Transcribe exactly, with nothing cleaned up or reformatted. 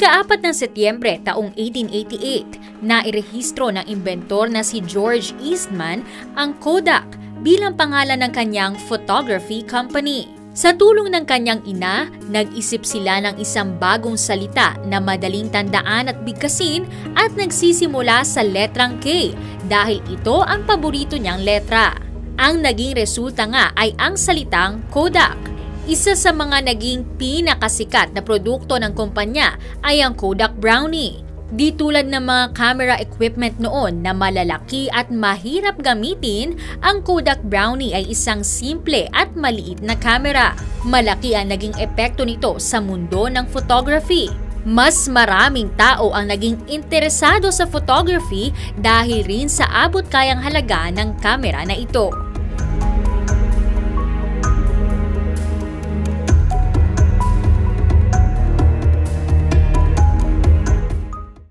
Ikaapat ng Setyembre taong eighteen eighty-eight, nairehistro ng inventor na si George Eastman ang Kodak bilang pangalan ng kanyang photography company. Sa tulong ng kanyang ina, nag-isip sila ng isang bagong salita na madaling tandaan at bigkasin at nagsisimula sa letrang K dahil ito ang paborito niyang letra. Ang naging resulta nga ay ang salitang Kodak. Isa sa mga naging pinakasikat na produkto ng kumpanya ay ang Kodak Brownie. Di tulad ng mga camera equipment noon na malalaki at mahirap gamitin, ang Kodak Brownie ay isang simple at maliit na camera. Malaki ang naging epekto nito sa mundo ng photography. Mas maraming tao ang naging interesado sa photography dahil rin sa abot-kayang halaga ng kamera na ito.